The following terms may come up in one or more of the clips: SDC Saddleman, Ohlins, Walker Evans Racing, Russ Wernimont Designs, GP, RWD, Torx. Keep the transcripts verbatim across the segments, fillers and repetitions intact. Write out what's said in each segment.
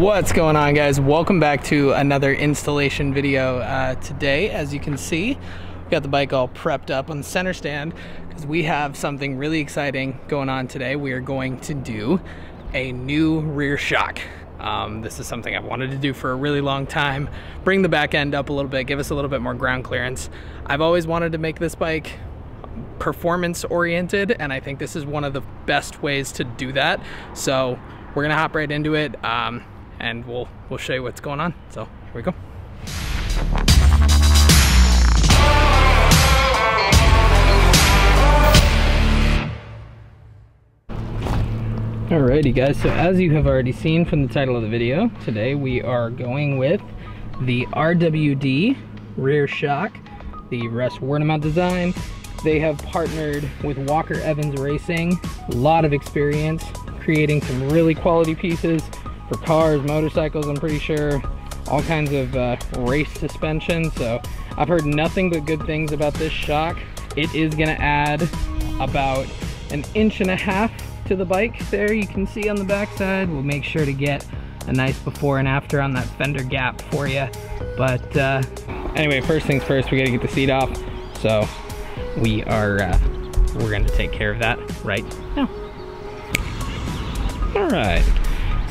What's going on, guys? Welcome back to another installation video. Uh, today, as you can see, we got the bike all prepped up on the center stand because we have something really exciting going on today. We are going to do a new rear shock. Um, this is something I've wanted to do for a really long time. Bring the back end up a little bit, give us a little bit more ground clearance. I've always wanted to make this bike performance oriented, and I think this is one of the best ways to do that. So we're gonna hop right into it, um, and we'll we'll show you what's going on. So here we go. Alrighty, guys, so as you have already seen from the title of the video, today we are going with the R W D rear shock, the Russ Wernimont design. They have partnered with Walker Evans Racing. A lot of experience creating some really quality pieces for cars, motorcycles, I'm pretty sure, all kinds of uh, race suspension. So I've heard nothing but good things about this shock. It is gonna add about an inch and a half to the bike there. You can see on the backside. We'll make sure to get a nice before and after on that fender gap for you. But uh, anyway, first things first, we gotta get the seat off. So we are, uh, we're gonna take care of that right now. All right,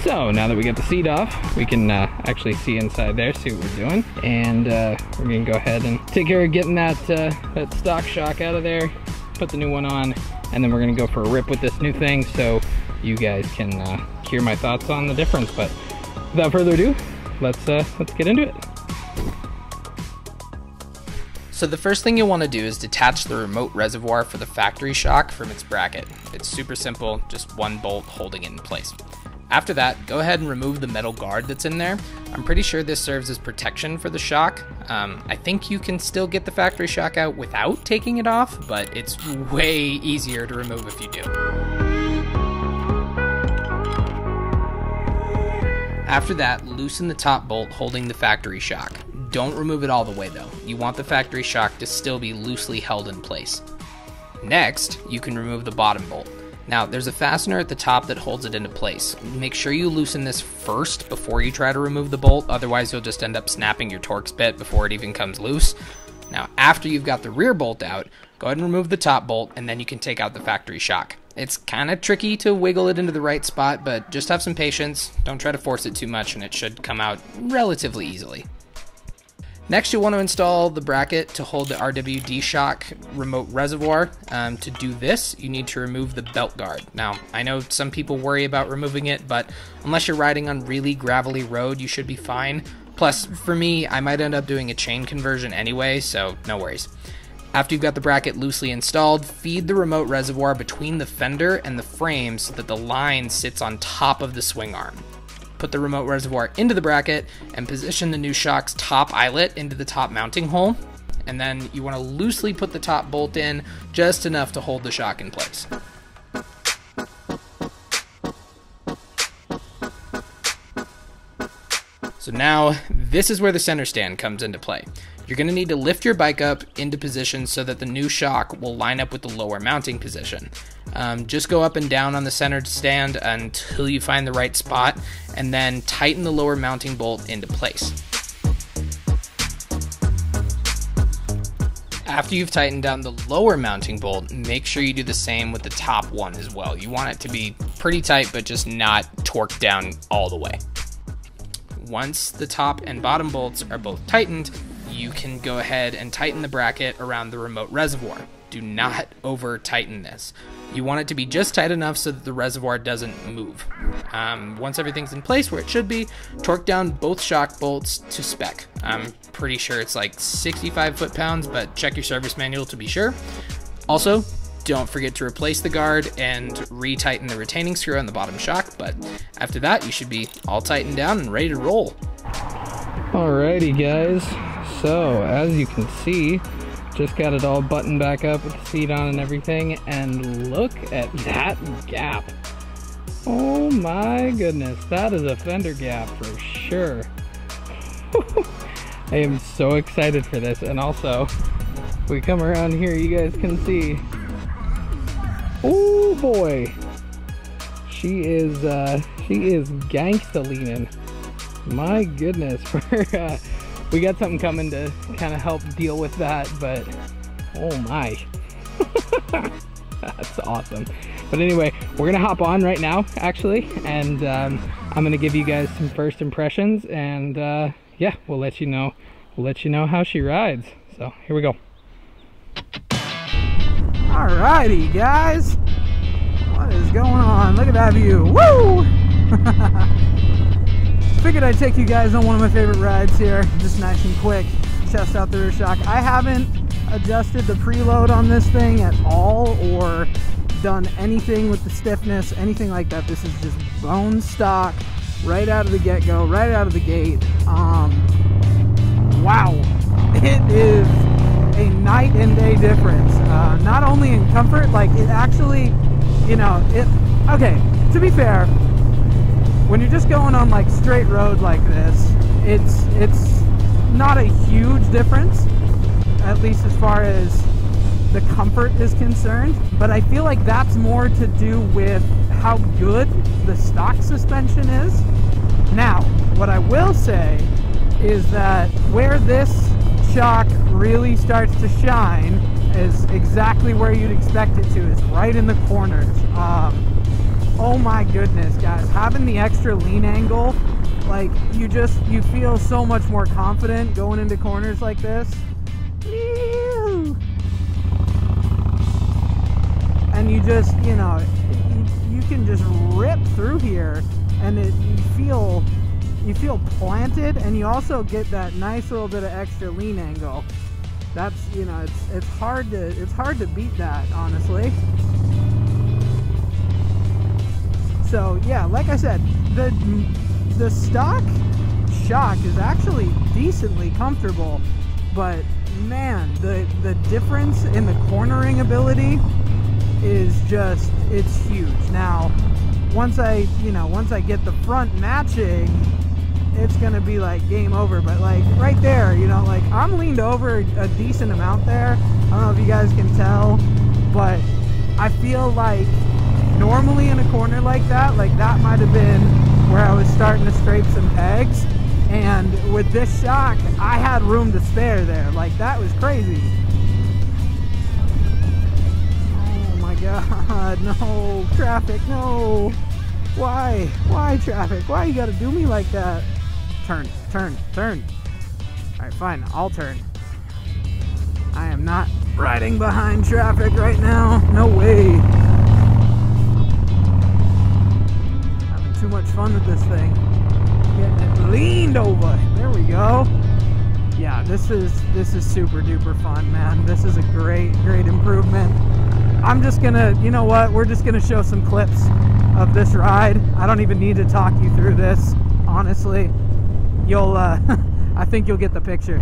so now that we got the seat off, we can uh, actually see inside there, see what we're doing. And uh, we're gonna go ahead and take care of getting that, uh, that stock shock out of there, put the new one on, and then we're gonna go for a rip with this new thing so you guys can uh, hear my thoughts on the difference. But without further ado, let's, uh, let's get into it. So the first thing you'll want to do is detach the remote reservoir for the factory shock from its bracket. It's super simple, just one bolt holding it in place. After that, go ahead and remove the metal guard that's in there. I'm pretty sure this serves as protection for the shock. Um, I think you can still get the factory shock out without taking it off, but it's way easier to remove if you do. After that, loosen the top bolt holding the factory shock. Don't remove it all the way though. You want the factory shock to still be loosely held in place. Next, you can remove the bottom bolt. Now, there's a fastener at the top that holds it into place. Make sure you loosen this first before you try to remove the bolt, otherwise you'll just end up snapping your Torx bit before it even comes loose. Now, after you've got the rear bolt out, go ahead and remove the top bolt, and then you can take out the factory shock. It's kind of tricky to wiggle it into the right spot, but just have some patience. Don't try to force it too much, and it should come out relatively easily. Next, you'll want to install the bracket to hold the R W D shock remote reservoir. Um, to do this, you need to remove the belt guard. Now, I know some people worry about removing it, but unless you're riding on really gravelly road, you should be fine. Plus, for me, I might end up doing a chain conversion anyway, so no worries. After you've got the bracket loosely installed, feed the remote reservoir between the fender and the frame so that the line sits on top of the swing arm. Put the remote reservoir into the bracket and position the new shock's top eyelet into the top mounting hole. And then you want to loosely put the top bolt in just enough to hold the shock in place. So now, this is where the center stand comes into play. You're gonna need to lift your bike up into position so that the new shock will line up with the lower mounting position. Um, just go up and down on the center stand until you find the right spot, and then tighten the lower mounting bolt into place. After you've tightened down the lower mounting bolt, make sure you do the same with the top one as well. You want it to be pretty tight, but just not torqued down all the way. Once the top and bottom bolts are both tightened, you can go ahead and tighten the bracket around the remote reservoir. Do not over tighten this. You want it to be just tight enough so that the reservoir doesn't move. Um, once everything's in place where it should be, torque down both shock bolts to spec. I'm pretty sure it's like sixty-five foot-pounds, but check your service manual to be sure. Also, don't forget to replace the guard and re-tighten the retaining screw on the bottom shock, but after that, you should be all tightened down and ready to roll. Alrighty, guys. So, as you can see, just got it all buttoned back up with the seat on and everything, and look at that gap. Oh my goodness, that is a fender gap for sure. I am so excited for this, and also, if we come around here, you guys can see. Oh boy, she is uh, she is gangsta leaning. My goodness, uh, we got something coming to kind of help deal with that, but oh my. That's awesome. But anyway, we're gonna hop on right now actually, and um, I'm gonna give you guys some first impressions, and uh, yeah, we'll let you know we'll let you know how she rides. So here we go. Alrighty guys, what is going on? Look at that view. Woo! Figured I'd take you guys on one of my favorite rides here, just nice and quick, test out the rear shock. I haven't adjusted the preload on this thing at all or done anything with the stiffness, anything like that. This is just bone stock right out of the get-go, right out of the gate. Um, wow, it is a night and day difference, uh, not only in comfort, like it actually, you know, it, okay, to be fair, when you're just going on like straight road like this, it's, it's not a huge difference, at least as far as the comfort is concerned, but I feel like that's more to do with how good the stock suspension is. Now, what I will say is that where this shock really starts to shine is exactly where you'd expect it to, is right in the corners. Um, oh my goodness, guys, having the extra lean angle, like you just, you feel so much more confident going into corners like this. And you just, you know, you, you can just rip through here, and it, you feel, you feel planted, and you also get that nice little bit of extra lean angle. That's, you know, it's it's hard to it's hard to beat that, honestly. So yeah, like I said, the the stock shock is actually decently comfortable, but man, the the difference in the cornering ability is just, it's huge. Now once I you know once I get the front matching, it's gonna be like game over. But like right there, you know, like I'm leaned over a decent amount there, I don't know if you guys can tell, but I feel like normally in a corner like that, like that might have been where I was starting to scrape some pegs, and with this shock I had room to spare there. Like that was crazy. God, no, traffic, no. Why? Why traffic? Why you gotta do me like that? Turn, turn, turn. All right, fine, I'll turn. I am not riding behind traffic right now. No way. Having too much fun with this thing. Getting it leaned over. There we go. Yeah, this is, this is super duper fun, man. This is a great, great improvement. I'm just gonna, you know what, we're just gonna show some clips of this ride. I don't even need to talk you through this, honestly. You'll, uh, I think you'll get the picture.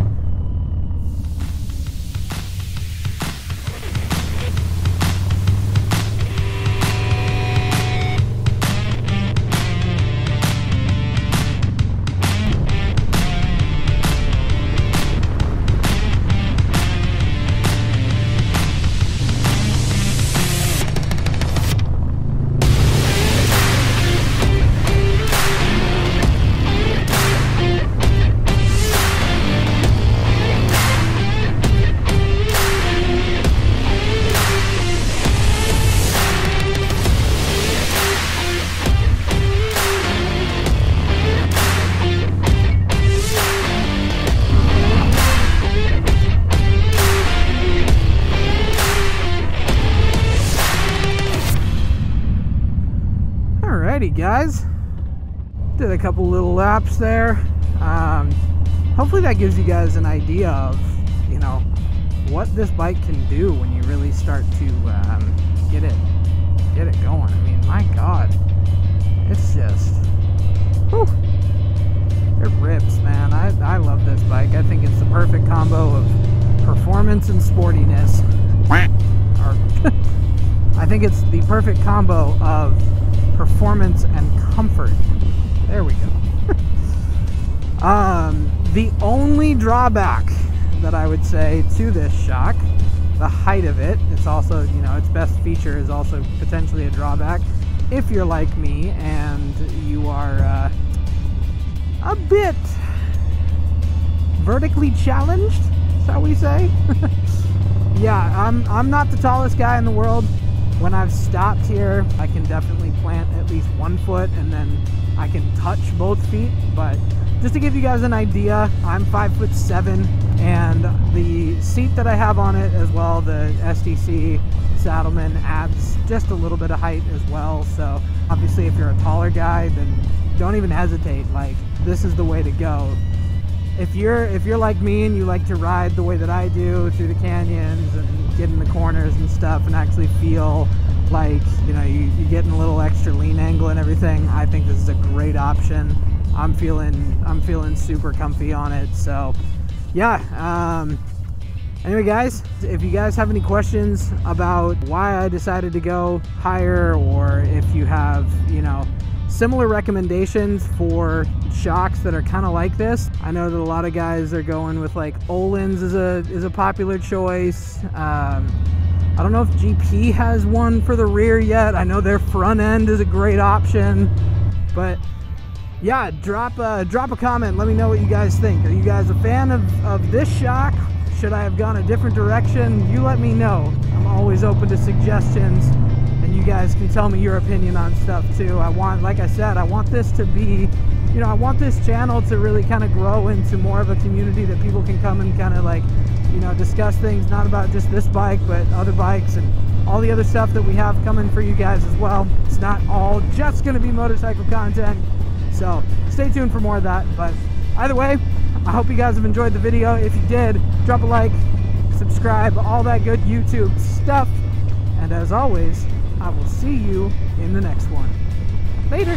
Alrighty guys, did a couple little laps there. Um, hopefully that gives you guys an idea of, you know, what this bike can do when you really start to um, get it get it going. I mean, my God, it's just, whew, it rips, man. I, I love this bike. I think it's the perfect combo of performance and sportiness. Or, I think it's the perfect combo of performance and comfort. There we go. um, the only drawback that I would say to this shock, the height of it, it's also, you know, its best feature is also potentially a drawback if you're like me and you are uh, a bit vertically challenged, shall we say? Yeah, I'm, I'm not the tallest guy in the world. When I've stopped here, I can definitely plant at least one foot and then I can touch both feet. But just to give you guys an idea, I'm five foot seven, and the seat that I have on it as well, the S D C Saddleman, adds just a little bit of height as well. So obviously if you're a taller guy, then don't even hesitate. Like, this is the way to go. If you're if you're like me and you like to ride the way that I do through the canyons and get in the corners and stuff and actually feel like, you know, you, you're getting a little extra lean angle and everything, I think this is a great option. I'm feeling I'm feeling super comfy on it. So yeah, um, anyway guys, if you guys have any questions about why I decided to go higher, or if you have, you know, similar recommendations for shocks that are kind of like this. I know that a lot of guys are going with, like, Ohlins is a is a popular choice. Um, I don't know if G P has one for the rear yet. I know their front end is a great option, but yeah, drop a, drop a comment. Let me know what you guys think. Are you guys a fan of, of this shock? Should I have gone a different direction? You let me know. I'm always open to suggestions. You guys can tell me your opinion on stuff too. I want, like I said, I want this to be, you know, I want this channel to really kind of grow into more of a community that people can come and kind of, like, you know, discuss things, not about just this bike, but other bikes and all the other stuff that we have coming for you guys as well. It's not all just going to be motorcycle content, so stay tuned for more of that. But either way, I hope you guys have enjoyed the video. If you did, drop a like, subscribe, all that good YouTube stuff, and as always, I will see you in the next one. Later.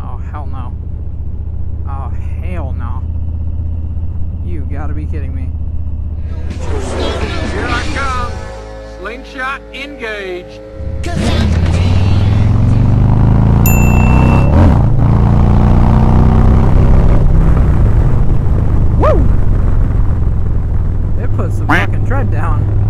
Oh, hell no. Oh, hell no. You gotta be kidding me. Here I come. Slingshot engaged. Woo! It puts some fucking tread down.